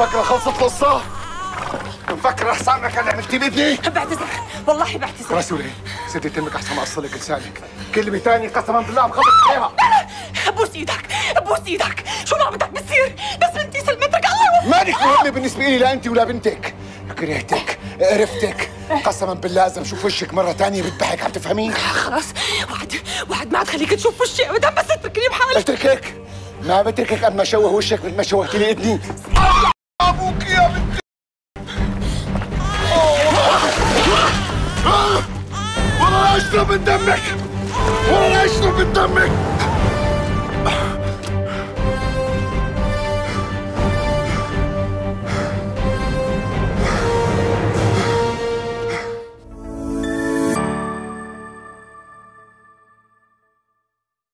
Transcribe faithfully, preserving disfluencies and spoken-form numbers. مفكرة خلصت قصة؟ مفكرة أحسن لك أنا عملتي بابني؟ بعتذر والله بعتذر. راسولي سيدي تمك أحسن ما أصلك لسانك، كلمة تانية قسما بالله مخبط فيها. بوس إيدك بوس إيدك، شو لعبتك بتصير؟ بس بنتي سلمتك الله يوفقك. مالك مهمة بالنسبة لي لا أنت ولا بنتك. كرهتك قرفتك قسما بالله لازم شوف وشك مرة تانية بذبحك، عم تفهمين؟ خلص وعد وعد ما عاد خليك تشوف وشي أبدا، بس اتركني بحالي. اتركك؟ ما بتركك قد ما شوه وشك مثل ما شوهت لي إذني. أبوك يا بنتي. والله أشرب من دمك، والله أشرب من دمك.